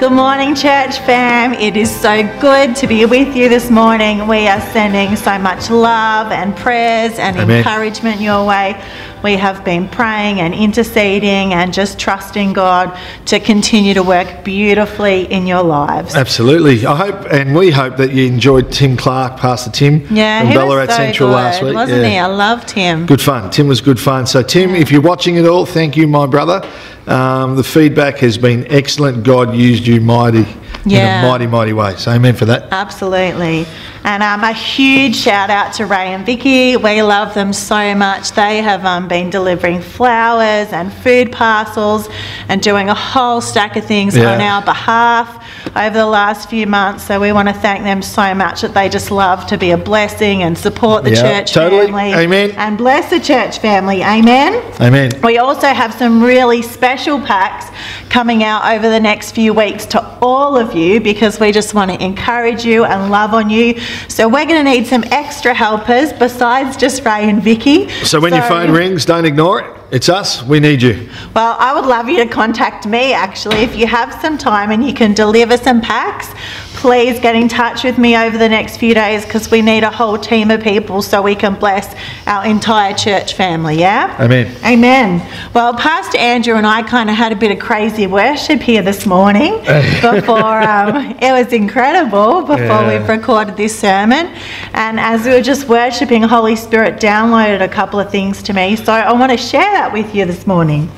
Good morning, church fam. It is so good to be with you this morning. We are sending so much love and prayers and Amen. Encouragement your way. We have been praying and interceding and just trusting God to continue to work beautifully in your lives. Absolutely. I hope, and we hope, that you enjoyed Tim Clark, Pastor Tim, from Ballarat so Central good, last week. Wasn't he? I loved Tim. Good fun. Tim was good fun. So Tim, if you're watching it all, thank you, my brother. The feedback has been excellent. God used you mighty in a mighty, mighty way. So amen for that. Absolutely. And a huge shout out to Ray and Vicky. We love them so much. They have been delivering flowers and food parcels and doing a whole stack of things on our behalf over the last few months. So we want to thank them so much that they just love to be a blessing and support the church family. Amen. And bless the church family. Amen. Amen. We also have some really special packs coming out over the next few weeks to all of you, because we just want to encourage you and love on you. So we're going to need some extra helpers besides just Ray and Vicky. So when your phone rings, don't ignore it. It's us. We need you. Well, I would love you to contact me, actually. If you have some time and you can deliver some packs, please get in touch with me over the next few days, because we need a whole team of people so we can bless our entire church family, Amen. Amen. Well, Pastor Andrew and I kind of had a bit of crazy worship here this morning before. It was incredible before we've recorded this sermon. And as we were just worshiping, Holy Spirit downloaded a couple of things to me. So I want to share that with you this morning.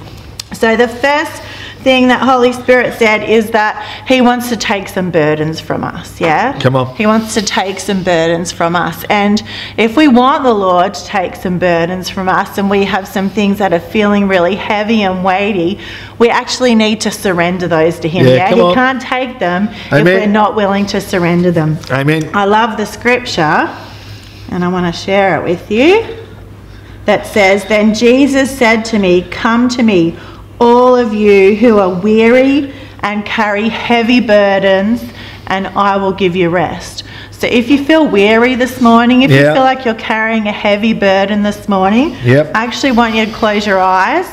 So the first thing that Holy Spirit said is that he wants to take some burdens from us, Come on. He wants to take some burdens from us. And if we want the Lord to take some burdens from us, and we have some things that are feeling really heavy and weighty, we actually need to surrender those to him, He can't take them if we're not willing to surrender them. Amen. I love the scripture, and I want to share it with you, that says, "Then Jesus said to me, 'Come to me, all of you who are weary and carry heavy burdens, and I will give you rest.'" So if you feel weary this morning, if you feel like you're carrying a heavy burden this morning, I actually want you to close your eyes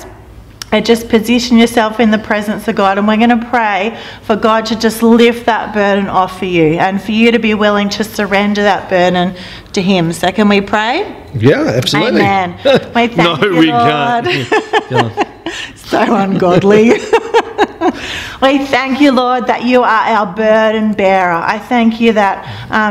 and just position yourself in the presence of God. And we're going to pray for God to just lift that burden off for you, and for you to be willing to surrender that burden to him. So can we pray? Yeah, absolutely. Amen. We thank you, Lord. Can't. So ungodly. We thank you, Lord, that you are our burden bearer. I thank you that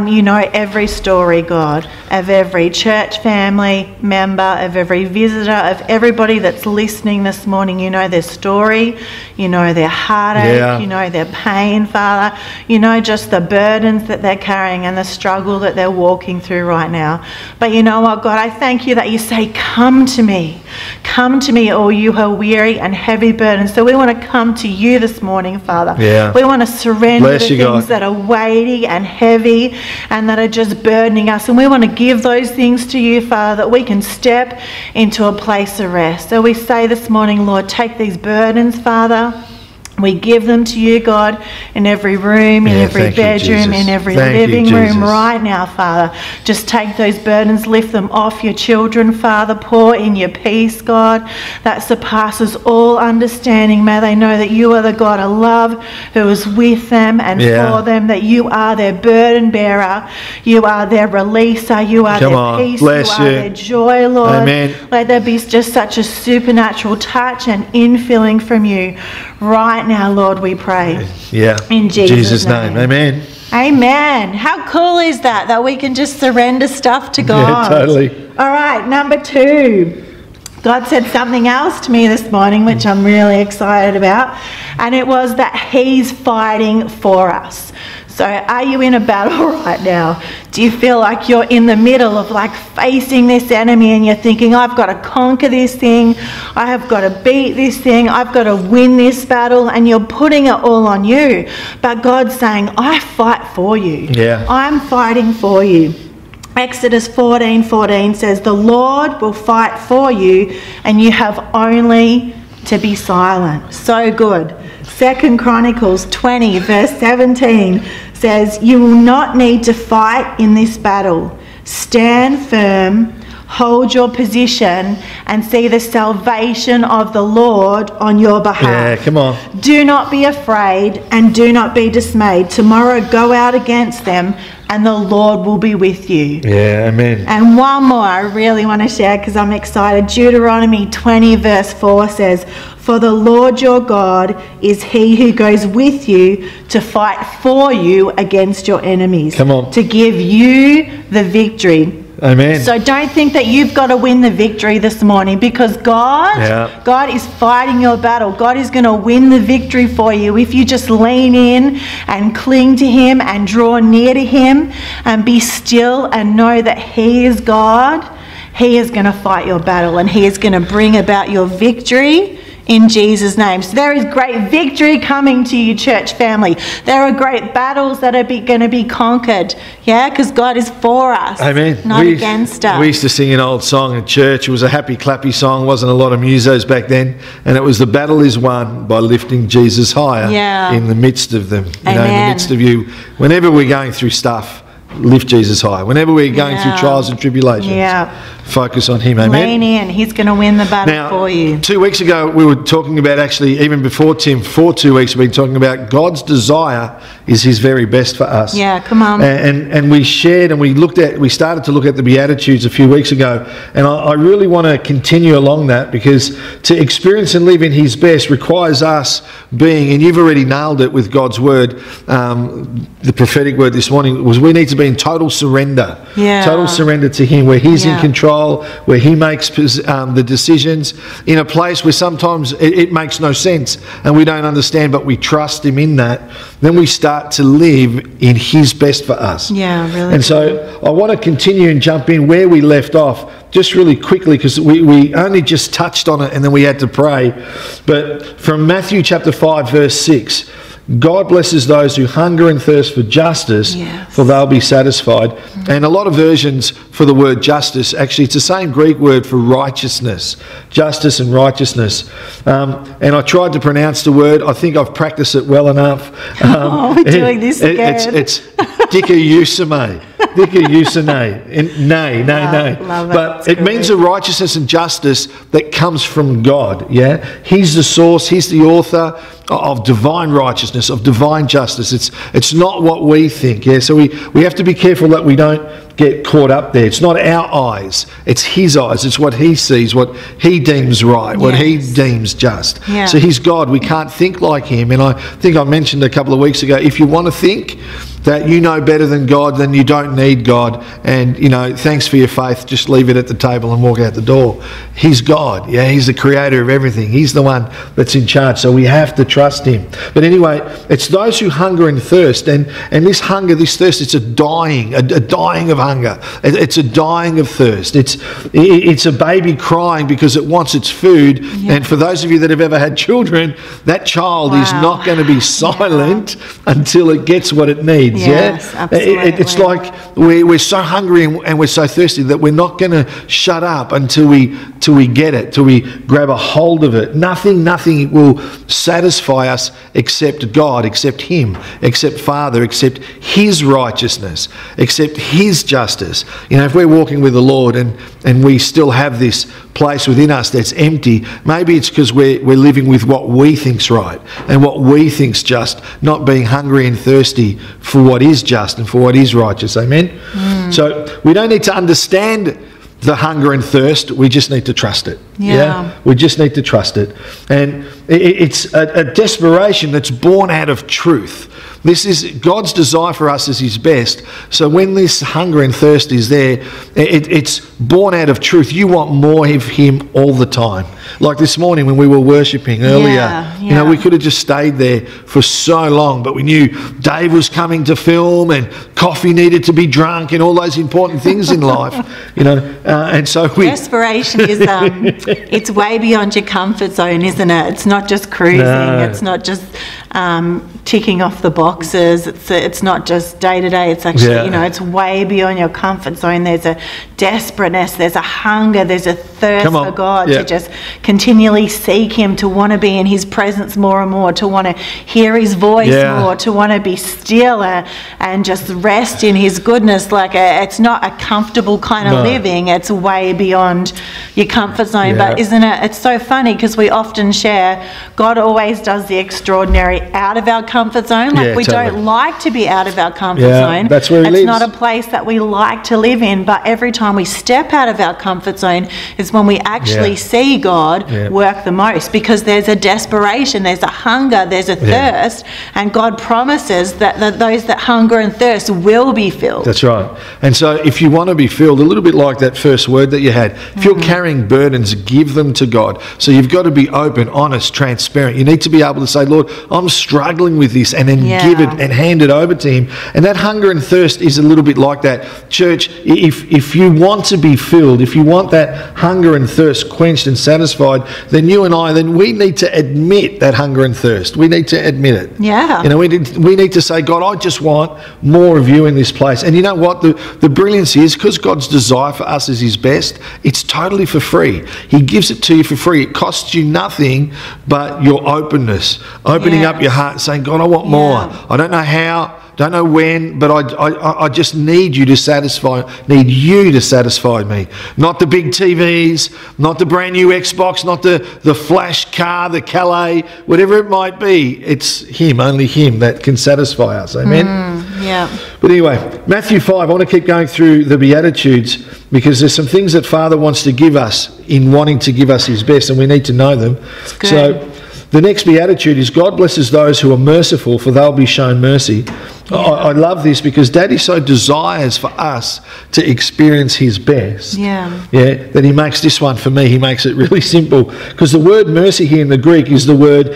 you know every story, God, of every church family member, of every visitor, of everybody that's listening this morning. You know their story. You know their heartache. You know their pain, Father. You know just the burdens that they're carrying and the struggle that they're walking through right now. But you know what, God, I thank you that you say, "Come to me. Come to me, all you who are weary and heavy burdened." So we want to come to you this morning, Father. We want to surrender the things that are weighty and heavy and that are just burdening us. And we want to give those things to you, Father, that we can step into a place of rest. So we say this morning, Lord, take these burdens, Father. We give them to you, God, in every room, in every bedroom, in every living room right now, Father. Just take those burdens, lift them off your children, Father. Pour in your peace, God, that surpasses all understanding. May they know that you are the God of love, who is with them and for them, that you are their burden bearer, you are their releaser, you are their peace, you are their joy, Lord. Amen. Let there be just such a supernatural touch and infilling from you right now, Lord, we pray. In Jesus' name. Amen. Amen. How cool is that? That we can just surrender stuff to God. Totally. All right, number two. God said something else to me this morning, which I'm really excited about, and it was that he's fighting for us. So are you in a battle right now? Do you feel like you're in the middle of like facing this enemy, and you're thinking, I've got to conquer this thing, I have got to beat this thing, I've got to win this battle, and you're putting it all on you? But God's saying, I fight for you. I'm fighting for you. Exodus 14:14 says, "The Lord will fight for you, and you have only to be silent." So good. 2 Chronicles 20 verse 17 says, "You will not need to fight in this battle. Stand firm, Hold your position and see the salvation of the Lord on your behalf. Yeah, come on. Do not be afraid and do not be dismayed. Tomorrow go out against them and the Lord will be with you. Yeah, amen. And one more I really want to share because I'm excited. Deuteronomy 20 verse 4 says, "For the Lord your God is he who goes with you to fight for you against your enemies." Come on. To give you the victory. Amen. So don't think that you've got to win the victory this morning, because God is fighting your battle. God is going to win the victory for you if you just lean in and cling to him and draw near to him and be still and know that he is God. He is going to fight your battle and he is going to bring about your victory in Jesus' name. So there is great victory coming to you, church family. There are great battles that are going to be conquered. Yeah, because God is for us. Amen. Not against us. We used to sing an old song in church. It was a happy, clappy song. Wasn't a lot of musos back then. And it was, "The battle is won by lifting Jesus higher." Yeah. In the midst of them. You know, in the midst of you. Whenever we're going through stuff, lift Jesus high. Whenever we're going through trials and tribulations, focus on him. Amen. Lean in. He's going to win the battle for you. 2 weeks ago, we were talking about, actually, even before Tim, for 2 weeks, we've been talking about God's desire is his very best for us. Yeah, come on. And we shared and we started to look at the Beatitudes a few weeks ago. And I really want to continue along that, because to experience and live in his best requires us being, and you've already nailed it with God's word, the prophetic word this morning was, we need to be in total surrender. Yeah. Total surrender to him, where he's in control, where he makes the decisions, in a place where sometimes it makes no sense and we don't understand, but we trust him in that. Then we start to live in his best for us. Yeah, really. And so I want to continue and jump in where we left off. Just really quickly, because we only just touched on it and then we had to pray. But from Matthew chapter 5 verse 6, God blesses those who hunger and thirst for justice, for they'll be satisfied. And a lot of versions for the word justice, actually it's the same Greek word for righteousness. Justice and righteousness. And I tried to pronounce the word. I think I've practiced it well enough. We're doing this again. It's dikaiosyne. But it means the righteousness and justice that comes from God. Yeah, he's the source, he's the author of divine righteousness, of divine justice. It's not what we think. Yeah, so we have to be careful that we don't get caught up there. It's not our eyes, it's his eyes. It's what he sees, what he deems right, what he deems just. Yeah. So he's God. We can't think like him. And I think I mentioned a couple of weeks ago, if you want to think that you know better than God, then you don't need God. And, you know, thanks for your faith. Just leave it at the table and walk out the door. He's God. Yeah, he's the creator of everything. He's the one that's in charge. So we have to trust him. But anyway, it's those who hunger and thirst. And this hunger, this thirst, it's a dying of hunger. It's a dying of thirst. It's a baby crying because it wants its food. Yeah. And for those of you that have ever had children, that child is not going to be silent until it gets what it needs. Yes, absolutely. It's like we're so hungry and we're so thirsty that we're not going to shut up until we get it, till we grab a hold of it. Nothing will satisfy us except God, except him, except Father, except his righteousness, except his justice. You know, if we're walking with the Lord and we still have this place within us that's empty, maybe it's because we're living with what we think's right and what we think's just, not being hungry and thirsty for what is just and for what is righteous. Amen? So we don't need to understand the hunger and thirst, we just need to trust it. Yeah. We just need to trust it. And it's a desperation that's born out of truth. This is God's desire for us as his best. So when this hunger and thirst is there, it's born out of truth. You want more of him all the time. Like this morning when we were worshipping earlier, you know, we could have just stayed there for so long, but we knew Dave was coming to film and coffee needed to be drunk and all those important things in life, you know. And so desperation is it's way beyond your comfort zone, isn't it? It's not just cruising. It's not just ticking off the boxes. It's not just day to day. It's actually, you know, it's way beyond your comfort zone. There's a desperateness. There's a hunger. There's a thirst for God to just continually seek him, to want to be in his presence more and more, to want to hear his voice more, to want to be still and just rest in his goodness. Like it's not a comfortable kind of living. It's way beyond your comfort zone. But isn't it? It's so funny because we often share God always does the extraordinary out of our comfort zone. Like we don't like to be out of our comfort zone. That's where it's not a place that we like to live in. But every time we step out of our comfort zone is when we actually see God work the most, because there's a desperation, there's a hunger, there's a thirst, and God promises that, those that hunger and thirst will be filled. That's right. And so if you want to be filled, a little bit like that first word that you had, if you're carrying burdens, give them to God. So you've got to be open, honest, transparent. You need to be able to say, Lord, I'm struggling with this, and then give it and hand it over to him. And that hunger and thirst is a little bit like that. Church, if you want to be filled, if you want that hunger and thirst quenched and satisfied, then you and I, then we need to admit that hunger and thirst. We need to admit it. Yeah. You know, we need to say, God, I just want more of you in this place. And you know what? The brilliance is, because God's desire for us is his best, it's totally for free. He gives it to you for free. It costs you nothing but your openness, opening up your heart, saying, God, I want more. I don't know how, don't know when, but I just need you to satisfy, need you to satisfy me. Not the big TVs, not the brand new Xbox, not the flash car, the Calais, whatever it might be. It's him, only him, that can satisfy us. Amen? But anyway, Matthew 5, I want to keep going through the Beatitudes, because there's some things that Father wants to give us in wanting to give us his best, and we need to know them. That's good. So the next Beatitude is, God blesses those who are merciful, for they'll be shown mercy. I love this, because Daddy so desires for us to experience his best. That he makes this one for me. He makes it really simple, because the word mercy here in the Greek is the word,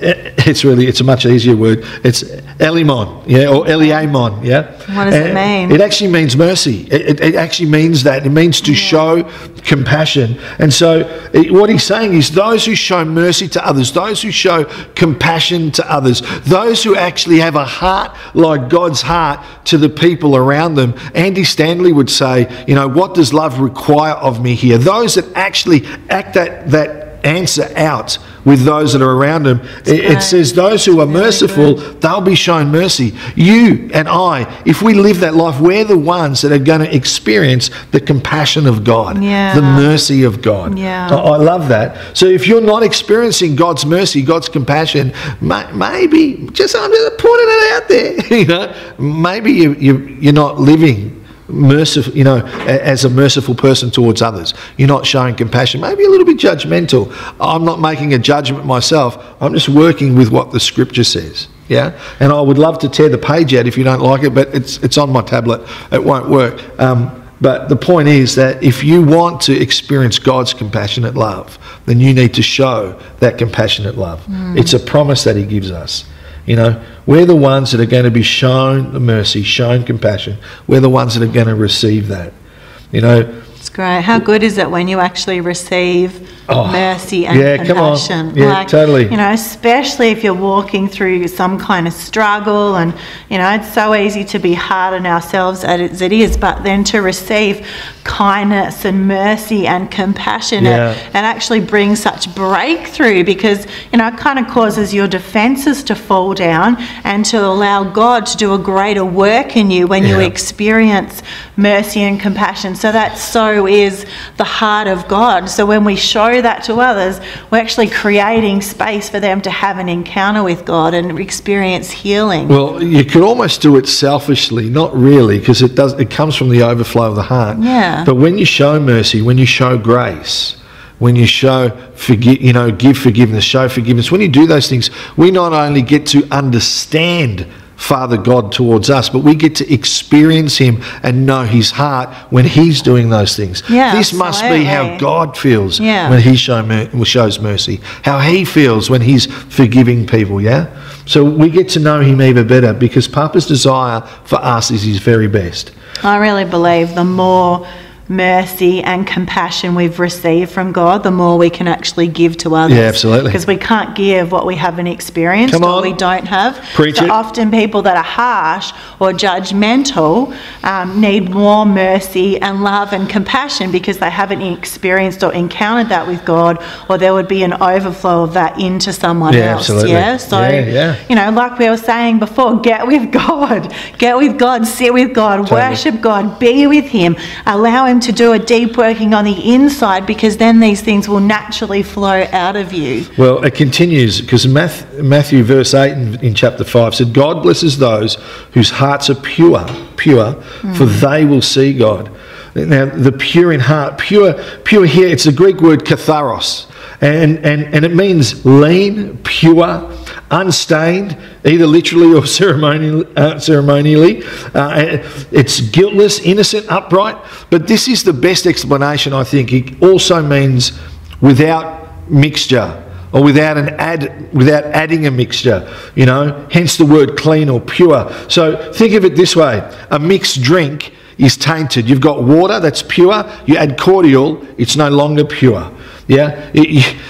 it's a much easier word. It's Eleēmōn, or Eleēmōn, What does it mean? It actually means mercy. It actually means that. It means to show compassion. And so what he's saying is, those who show mercy to others, those who show compassion to others, those who actually have a heart like God's heart to the people around them. Andy Stanley would say, you know, what does love require of me here? Those that actually act that answer out with those that are around him. It says those who are merciful, they'll be shown mercy. You and I, if we live that life, we're the ones that are going to experience the compassion of God, the mercy of God. I love that. So if you're not experiencing God's mercy, God's compassion, maybe, just I'm just pointing it out there, you know, maybe you're not living merciful, you know, as a merciful person towards others. You're not showing compassion, maybe a little bit judgmental. I'm not making a judgment myself, I'm just working with what the scripture says. And I would love to tear the page out if you don't like it, but it's on my tablet, it won't work. But the point is that if you want to experience God's compassionate love, then you need to show that compassionate love. It's a promise that he gives us. You know, we're the ones that are going to be shown the mercy, shown compassion. We're the ones that are going to receive that. You know, it's great. How good is it when you actually receive mercy and compassion? Come on. Like, totally. You know, especially if you're walking through some kind of struggle, and you know, it's so easy to be hard on ourselves as it is, but then to receive kindness and mercy and compassion, it actually brings such breakthrough, because you know, it kind of causes your defenses to fall down and to allow God to do a greater work in you when you experience mercy and compassion. So that's so is the heart of God. So when we show that to others, we're actually creating space for them to have an encounter with God and experience healing. Well, you could almost do it selfishly, not really, because it comes from the overflow of the heart. But when you show mercy, when you show grace, when you show give forgiveness, show forgiveness, when you do those things, we not only get to understand Father God towards us, but we get to experience him and know his heart when he's doing those things. This must be how God feels when he shows mercy, how he feels when he's forgiving people. So we get to know him even better, because Papa's desire for us is his very best. I really believe the more mercy and compassion we've received from God, the more we can actually give to others. Yeah, absolutely. Because we can't give what we haven't experienced or we don't have. Preach so it. Often people that are harsh or judgmental need more mercy and love and compassion because they haven't experienced or encountered that with God, or there would be an overflow of that into someone else. Absolutely. Yeah, so, you know, like we were saying before, get with God. Get with God, sit with God, worship God, be with Him, allow Him to do a deep working on the inside, because then these things will naturally flow out of you. Well, it continues, because Matthew verse 8 in chapter 5 said, God blesses those whose hearts are pure, for they will see God. Now, the pure in heart, pure here, it's the Greek word katharos, and it means lean, pure, unstained, either literally or ceremonially. It's guiltless, innocent, upright. But this is the best explanation, I think. It also means without mixture, or without adding a mixture, you know, hence the word clean or pure. So think of it this way: a mixed drink is tainted. You've got water, that's pure. You add cordial, it's no longer pure. Yeah,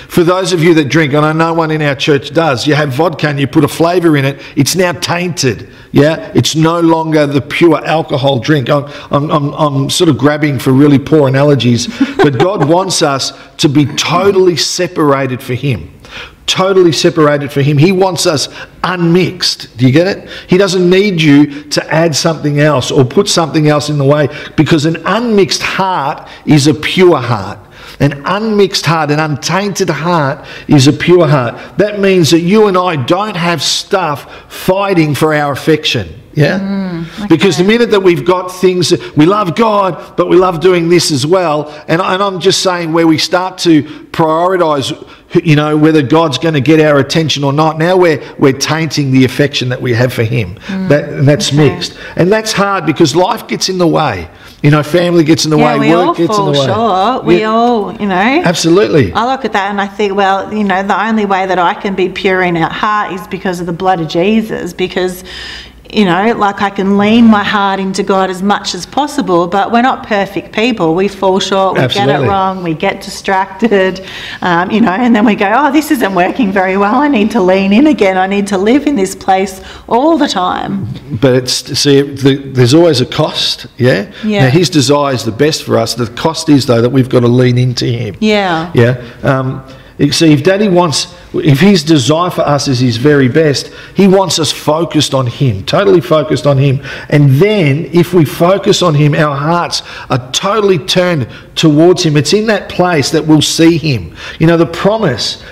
for those of you that drink, and I know no one in our church does, you have vodka and you put a flavour in it, it's now tainted. Yeah, it's no longer the pure alcohol drink. I'm sort of grabbing for really poor analogies, but God wants us to be totally separated for Him. Totally separated for Him. He wants us unmixed. Do you get it? He doesn't need you to add something else or put something else in the way, because an unmixed heart is a pure heart. An unmixed heart, an untainted heart is a pure heart. That means that you and I don't have stuff fighting for our affection. Yeah? Okay. Because the minute that we've got things, we love God, but we love doing this as well. And I'm just saying, where we start to prioritise, you know, whether God's going to get our attention or not, now we're tainting the affection that we have for Him. And that's mixed. And that's hard, because life gets in the way. You know, family gets in the way, work gets in the way. We all, you know. Absolutely. I look at that and I think, well, you know, the only way that I can be pure in our heart is because of the blood of Jesus, because, you know, like, I can lean my heart into God as much as possible, but we're not perfect people. We fall short, we get it wrong, we get distracted, you know, and then we go, oh, this isn't working very well. I need to lean in again. I need to live in this place all the time. But it's, see, there's always a cost, yeah? Yeah. Now, His desire is the best for us. The cost is, though, that we've got to lean into Him. Yeah. Yeah. You see, if Daddy wants, if His desire for us is His very best, He wants us focused on Him, totally focused on Him. And then if we focus on Him, our hearts are totally turned towards Him. It's in that place that we'll see Him. You know, the promise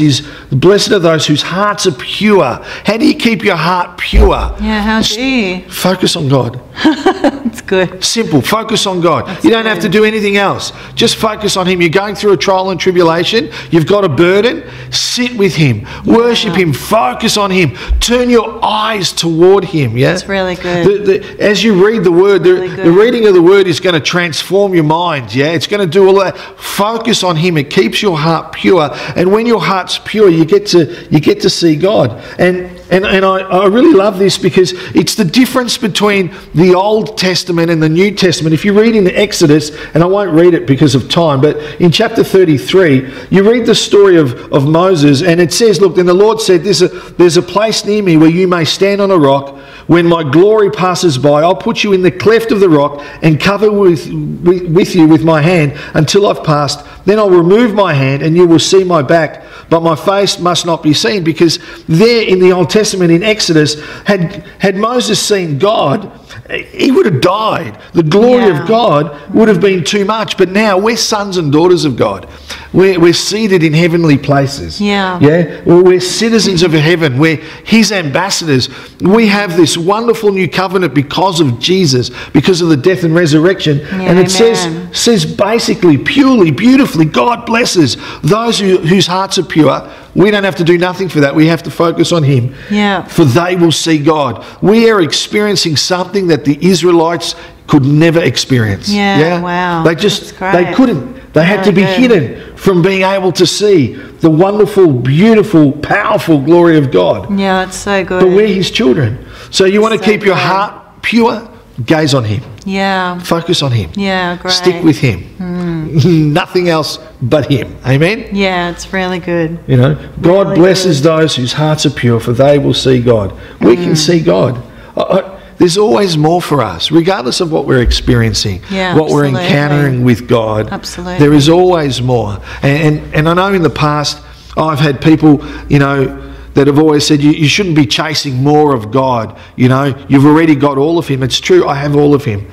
is, blessed are those whose hearts are pure. How do you keep your heart pure? Yeah, how do you? Focus on God. It's good. Simple. Focus on God. That's you don't good. Have to do anything else. Just focus on Him. You're going through a trial and tribulation. You've got a burden. Sit with Him. Yeah. Worship Him. Focus on Him. Turn your eyes toward Him. Yeah, that's really good. As you read the Word, the reading of the Word is going to transform your mind. Yeah, it's going to do all that. Focus on Him. It keeps your heart pure. And when your heart's pure, you get to see God. And I really love this, because it's the difference between the Old Testament and the New Testament. If you read in the Exodus, and I won't read it because of time, but in chapter 33, you read the story of Moses, and it says, look, then the Lord said, there's a place near me where you may stand on a rock. When my glory passes by, I'll put you in the cleft of the rock and cover with you with my hand until I've passed. Then I'll remove my hand and you will see my back, but my face must not be seen. Because there in the Old Testament, in Exodus, had Moses seen God, he would have died. The glory of God would have been too much. But now we're sons and daughters of God. We're seated in heavenly places. Yeah. Yeah. We're citizens of heaven. We're His ambassadors. We have this wonderful new covenant because of Jesus, because of the death and resurrection. Yeah, and it says basically, purely, beautifully, God blesses those whose hearts are pure. We don't have to do nothing for that. We have to focus on Him. Yeah. For they will see God. We are experiencing something that the Israelites could never experience. Yeah, yeah? Wow. They couldn't. They had to be hidden from being able to see the wonderful, beautiful, powerful glory of God. Yeah, it's so good. But we're His children. So you want to keep your heart pure? Gaze on Him. Yeah. Focus on Him. Yeah, great. Stick with Him. Mm. Nothing else but Him. Amen? Yeah, it's really good. You know, God really blesses those whose hearts are pure, for they will see God. We can see God. There's always more for us, regardless of what we're experiencing, what we're encountering with God. Absolutely. There is always more. And I know in the past I've had people, you know, that have always said, you shouldn't be chasing more of God. You know, you've already got all of Him. It's true, I have all of Him.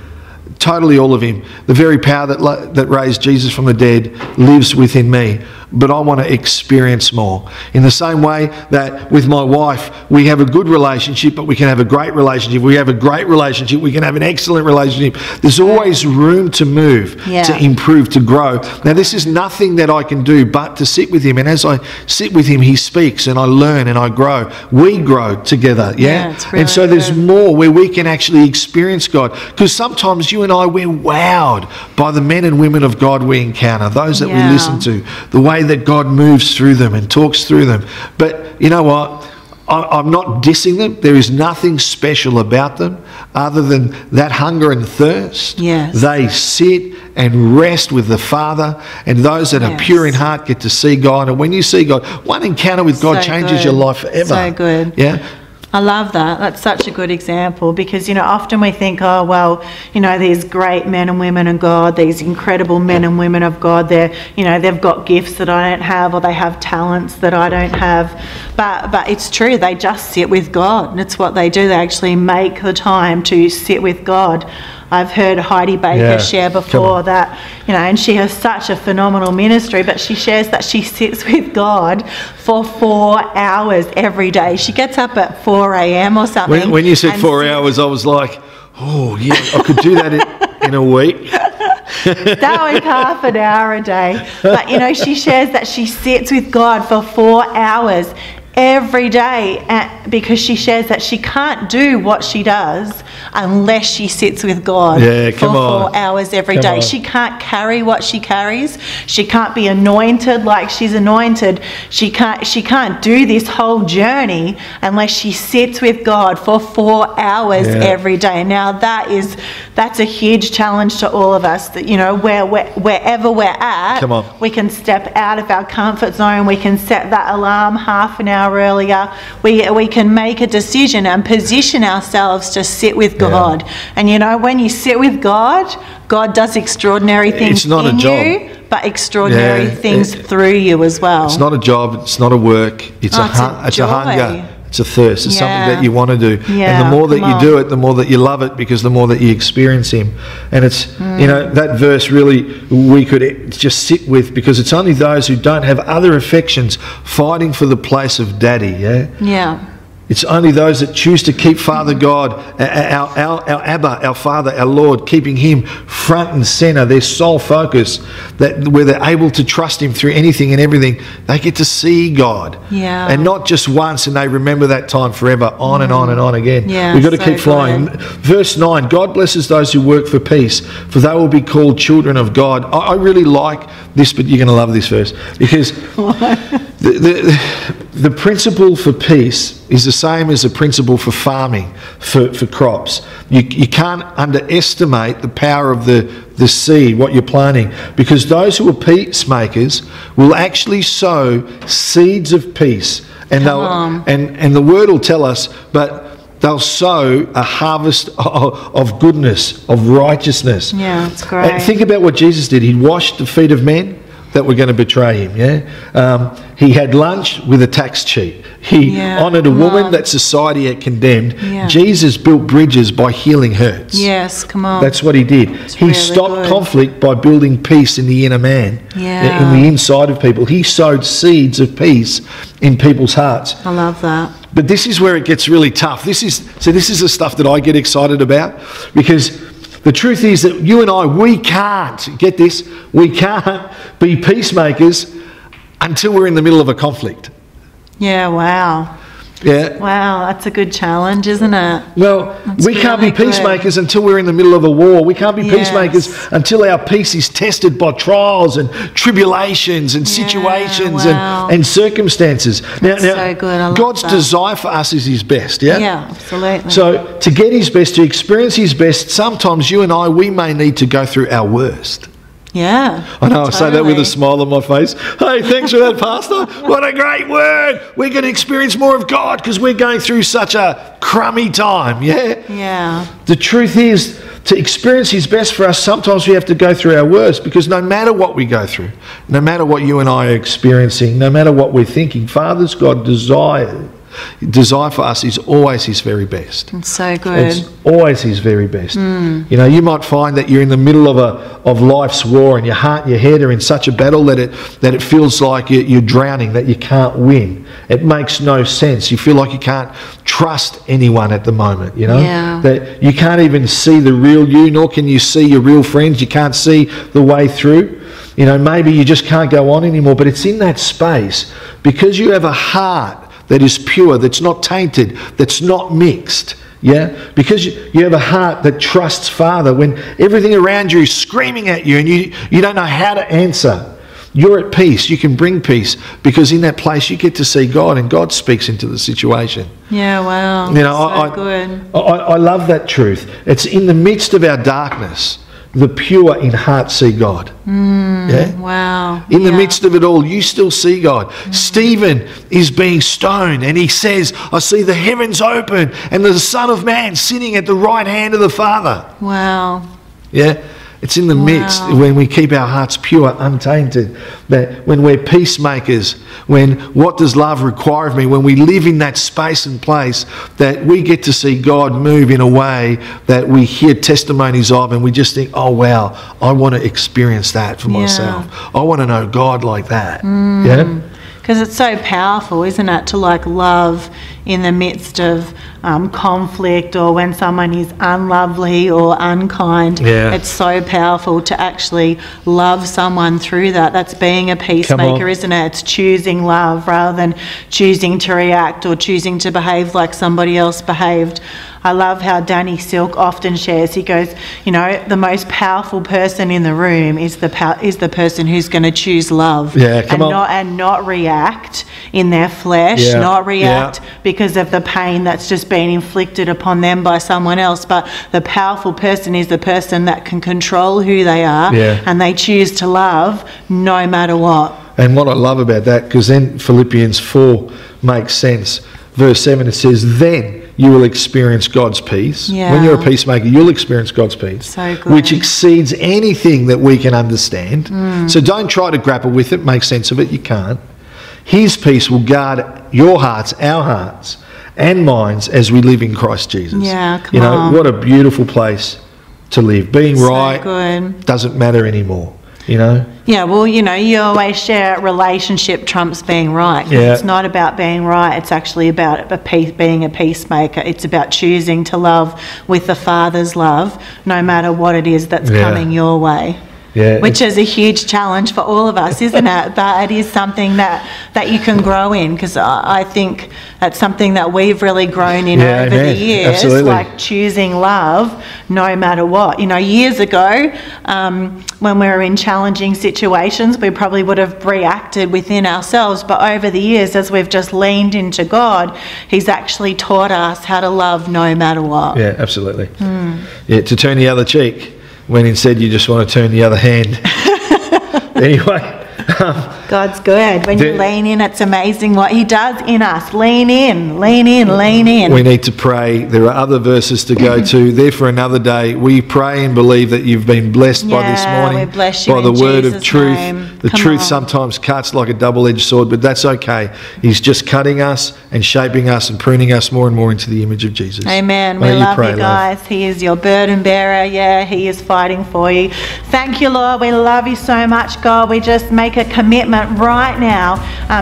Totally all of Him. The very power that raised Jesus from the dead lives within me. But I want to experience more. In the same way that with my wife, we have a good relationship, but we can have a great relationship. We have a great relationship. We can have an excellent relationship. There's always room to move, to improve, to grow. Now, this is nothing that I can do but to sit with Him. And as I sit with Him, He speaks and I learn and I grow. We grow together, and so there's more where we can actually experience God. Because sometimes you and I, we're wowed by the men and women of God we encounter, those that we listen to, the way that God moves through them and talks through them. But you know what? I'm not dissing them. There is nothing special about them other than that hunger and thirst. Yes. They sit and rest with the Father, and those that are pure in heart get to see God. And when you see God, one encounter with God changes your life forever. So good. Yeah. I love that. That's such a good example, because, you know, often we think, oh, well, you know, these great men and women of God, these incredible men and women of God, they're, you know, they've got gifts that I don't have, or they have talents that I don't have. But it's true, they just sit with God, and it's what they do. They actually make the time to sit with God. I've heard Heidi Baker share before that, you know, and she has such a phenomenal ministry, but she shares that she sits with God for 4 hours every day. She gets up at 4 a.m. or something. When you said 4 hours, I was like, oh, yeah, I could do that in a week. That was half an hour a day. But, you know, she shares that she sits with God for 4 hours every day, because she shares that she can't do what she does unless she sits with God for 4 hours every day. She can't carry what she carries. She can't be anointed like she's anointed. She can't do this whole journey unless she sits with God for 4 hours every day. Now that's a huge challenge to all of us, that, you know, wherever we're at, we can step out of our comfort zone. We can set that alarm half an hour earlier. We can make a decision and position ourselves to sit with God. And you know, when you sit with God, God does extraordinary things. It's not a job. But extraordinary things through you as well. It's not a job. It's not a work. It's a hunger. It's a thirst. It's something that you want to do. Yeah, and the more that you do it, the more that you love it, because the more that you experience Him. And it's, you know, that verse really we could just sit with, because it's only those who don't have other affections fighting for the place of Daddy, It's only those that choose to keep Father God, our Abba, our Father, our Lord, keeping Him front and centre, their sole focus, that where they're able to trust Him through anything and everything. They get to see God. Yeah. And not just once, and they remember that time forever, on and on and on again. Yeah, we've got to keep flying. Good. Verse 9, God blesses those who work for peace, for they will be called children of God. I really like this, but you're going to love this verse, because the principle for peace is the same as the principle for farming, for crops. You can't underestimate the power of the seed, what you're planting, because those who are peacemakers will actually sow seeds of peace. And and the word will tell us, but they'll sow a harvest of goodness, of righteousness. Yeah, that's great. And think about what Jesus did. He washed the feet of men that were going to betray Him, he had lunch with a tax cheat. He honoured a woman that society had condemned. Yeah. Jesus built bridges by healing hurts. Yes, come on. That's what He did. It's he really stopped good. Conflict by building peace in the inner man, in the inside of people. He sowed seeds of peace in people's hearts. I love that. But this is where it gets really tough. This is the stuff that I get excited about, because the truth is that you and I, we can't be peacemakers until we're in the middle of a conflict. Yeah, wow. Yeah. Wow, that's a good challenge, isn't it? Well, we can't be peacemakers until we're in the middle of a war. We can't be peacemakers until our peace is tested by trials and tribulations and situations and circumstances. Now, so good. God's desire for us is His best, yeah? Yeah, absolutely. So to get His best, to experience His best, sometimes you and I, we may need to go through our worst. Yeah. I know, totally. I say that with a smile on my face. Hey, thanks for that, Pastor. What a great word. We're going to experience more of God because we're going through such a crummy time, yeah? Yeah. The truth is, to experience His best for us, sometimes we have to go through our worst, because no matter what we go through, no matter what you and I are experiencing, no matter what we're thinking, Father's God desire for us is always His very best. It's so good. It's always His very best. Mm. You know, you might find that you're in the middle of life's war, and your heart and your head are in such a battle that it feels like you're drowning, that you can't win. It makes no sense. You feel like you can't trust anyone at the moment, you know? Yeah. That you can't even see the real you, nor can you see your real friends. You can't see the way through. You know, maybe you just can't go on anymore, but it's in that space, because you have a heart that is pure, that's not tainted, that's not mixed, yeah? Because you have a heart that trusts Father. When everything around you is screaming at you and you don't know how to answer, you're at peace. You can bring peace, because in that place you get to see God, and God speaks into the situation. Yeah, wow. You know, so good. I love that truth. It's in the midst of our darkness, the pure in heart see God. Mm, yeah? Wow. In the midst of it all, you still see God. Mm. Stephen is being stoned, and he says, I see the heavens open and the Son of Man sitting at the right hand of the Father. Wow. Yeah. It's in the midst, when we keep our hearts pure, untainted, that when we're peacemakers, when what does love require of me, when we live in that space and place, that we get to see God move in a way that we hear testimonies of, and we just think, oh wow, I want to experience that for myself. I want to know God like that. Mm. Yeah. Because it's so powerful, isn't it, to like love in the midst of conflict, or when someone is unlovely or unkind. Yeah. It's so powerful to actually love someone through that. That's being a peacemaker, isn't it? It's choosing love rather than choosing to react or choosing to behave like somebody else behaved. I love how Danny Silk often shares. He goes, you know, the most powerful person in the room is the person who's going to choose love, and not react in their flesh, because of the pain that's just been inflicted upon them by someone else. But the powerful person is the person that can control who they are, and they choose to love no matter what. And what I love about that, because then Philippians 4 makes sense. Verse 7, it says, then you will experience God's peace. Yeah. When you're a peacemaker, you'll experience God's peace, which exceeds anything that we can understand. Mm. So don't try to grapple with it, make sense of it. You can't. His peace will guard your hearts, our hearts, and minds as we live in Christ Jesus. Yeah, come on. What a beautiful place to live. Being so right doesn't matter anymore, you know. Yeah, well, you know, you always share relationship trumps being right. Yeah. It's not about being right. It's actually about being a peacemaker. It's about choosing to love with the Father's love, no matter what it is that's coming your way. Yeah, which is a huge challenge for all of us, isn't it? But it is something that you can grow in, because I think that's something that we've really grown in over the years. Absolutely. Like choosing love no matter what. You know, years ago, when we were in challenging situations, we probably would have reacted within ourselves. But over the years, as we've just leaned into God, He's actually taught us how to love no matter what. Yeah, absolutely. Mm. Yeah, to turn the other cheek, when instead you just want to turn the other hand. Anyway. God's good. When you lean in, it's amazing what He does in us. Lean in, lean in, lean in. We need to pray. There are other verses to go to. There for another day. We pray and believe that you've been blessed by this morning. We bless you by the word of truth. The truth sometimes cuts like a double-edged sword, but that's okay. He's just cutting us and shaping us and pruning us more and more into the image of Jesus. Amen. We love you guys. He is your burden bearer. Yeah, He is fighting for you. Thank you, Lord. We love you so much, God. We just make it a commitment right now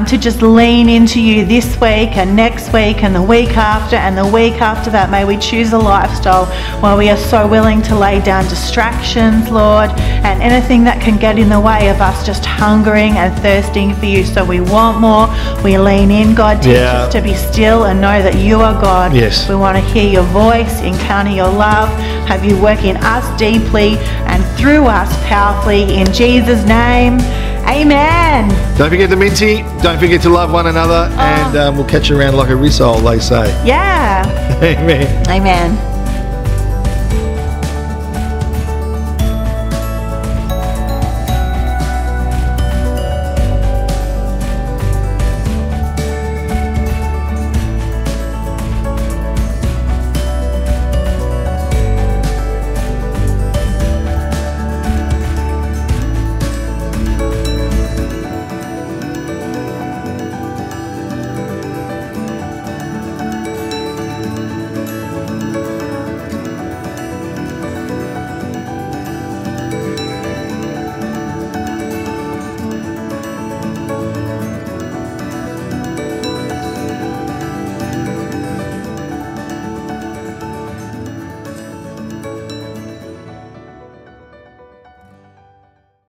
to just lean into you this week and next week and the week after that. May we choose a lifestyle where we are so willing to lay down distractions, Lord, and anything that can get in the way of us just hungering and thirsting for you. So we want more. We lean in, God. Teach us to be still and know that you are God. Yes. We want to hear your voice, encounter your love, have you work in us deeply and through us powerfully. In Jesus' name, amen. Don't forget to minty. Don't forget to love one another. And we'll catch you around like a rissole, they say. Yeah. Amen. Amen.